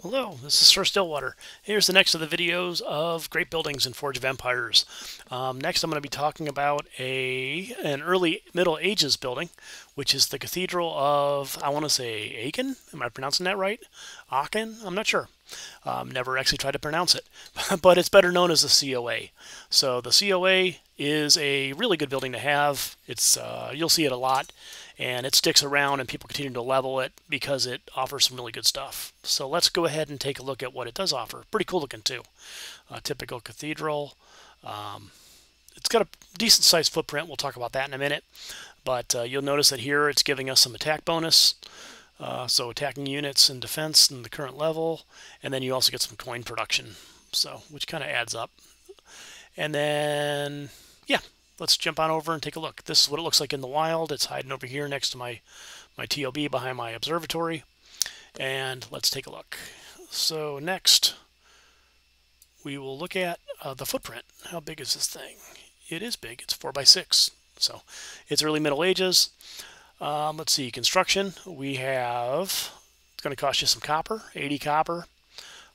Hello, this is Sir Stillwater. Here's the next of the videos of great buildings in Forge of Empires. Next I'm going to be talking about an early Middle Ages building, which is the Cathedral of, I want to say, Aachen? Am I pronouncing that right? Aachen? I'm not sure. Never actually tried to pronounce it, but it's better known as the COA. So the COA is a really good building to have. It's you'll see it a lot, and it sticks around, and people continue to level it because it offers some really good stuff. So let's go ahead and take a look at what it does offer. Pretty cool looking too. A typical cathedral. It's got a decent sized footprint. We'll talk about that in a minute. But you'll notice that here it's giving us some attack bonus. So attacking units and defense in the current level, and then you also get some coin production, so which kind of adds up. And then, yeah, let's jump on over and take a look. This is what it looks like in the wild. It's hiding over here next to my TOB behind my observatory, and let's take a look. So next, we will look at the footprint. How big is this thing? It is big. It's 4x6, so it's early Middle Ages. Let's see, construction, we have, it's going to cost you some copper, 80 copper,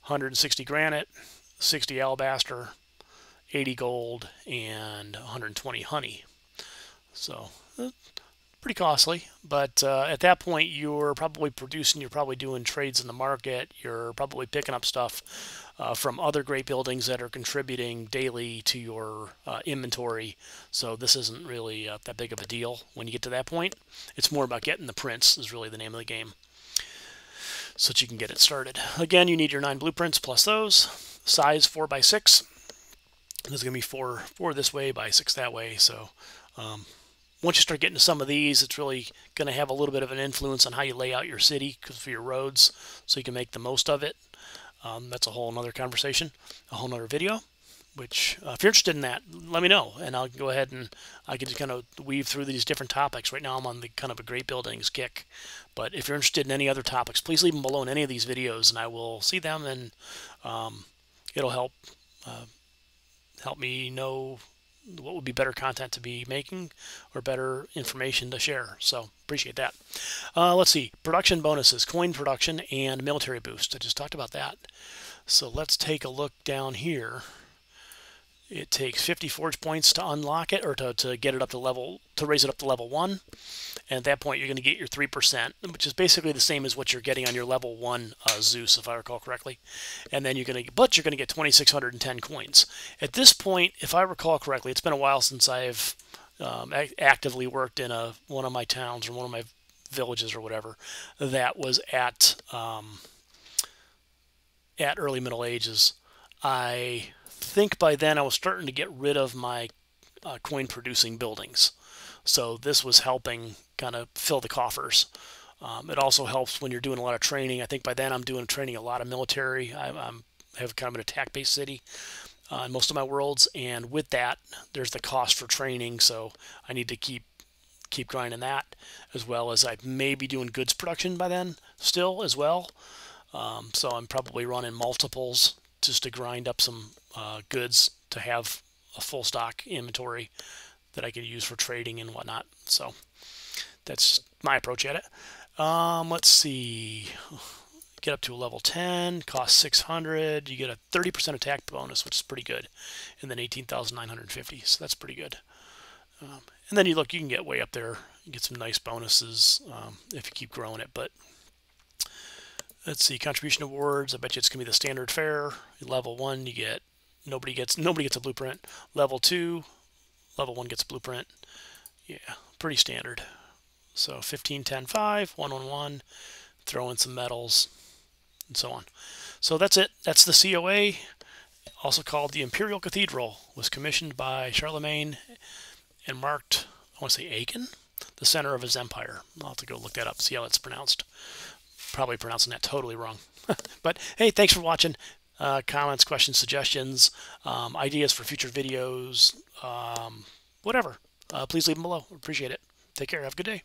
160 granite, 60 alabaster, 80 gold, and 120 honey. So, pretty costly, but at that point you're probably producing, you're probably doing trades in the market, you're probably picking up stuff from other great buildings that are contributing daily to your inventory. So this isn't really that big of a deal when you get to that point. It's more about getting the prints is really the name of the game, so that you can get it started. Again, you need your 9 blueprints plus those. Size 4x6. There's going to be four this way by 6 that way. So once you start getting to some of these, it's really going to have a little bit of an influence on how you lay out your city for your roads so you can make the most of it. That's a whole other conversation, a whole other video, which if you're interested in that, let me know, and I'll go ahead and I can just kind of weave through these different topics. Right now I'm on the kind of a great buildings kick, but if you're interested in any other topics, please leave them below in any of these videos, and I will see them, and it'll help, help me know what would be better content to be making or better information to share. So appreciate that. Let's see, production bonuses, coin production, and military boost. I just talked about that. So let's take a look down here. It takes 50 forge points to unlock it, or to get it up to level, to raise it up to level 1. And at that point you're going to get your 3%, which is basically the same as what you're getting on your level 1 Zeus, if I recall correctly. And then you're going to get 2,610 coins. At this point, if I recall correctly, it's been a while since I've actively worked in one of my towns or one of my villages or whatever that was at early Middle Ages. I think by then I was starting to get rid of my coin producing buildings, so this was helping kind of fill the coffers. It also helps when you're doing a lot of training. I think by then I'm doing training a lot of military. I have kind of an attack based city in most of my worlds, and with that there's the cost for training, so I need to keep grinding that, as well as I may be doing goods production by then still as well. So I'm probably running multiples just to grind up some goods to have a full stock inventory that I could use for trading and whatnot. So that's my approach at it. Let's see, get up to a level 10, cost 600, you get a 30% attack bonus, which is pretty good, and then 18,950, so that's pretty good. And then you look, you can get way up there, you get some nice bonuses if you keep growing it. But let's see, contribution awards. I bet you it's gonna be the standard fare. Level 1, you get nobody gets a blueprint. Level 2, level 1 gets a blueprint. Yeah, pretty standard. So 15, 10, 5, 1, 1, 1. Throw in some medals, and so on. So that's it. That's the COA, also called the Imperial Cathedral. Was commissioned by Charlemagne and marked, I want to say, Aachen, the center of his empire. I'll have to go look that up, see how it's pronounced. Probably pronouncing that totally wrong. But hey, thanks for watching. Comments, questions, suggestions, ideas for future videos, whatever. Please leave them below. Appreciate it. Take care. Have a good day.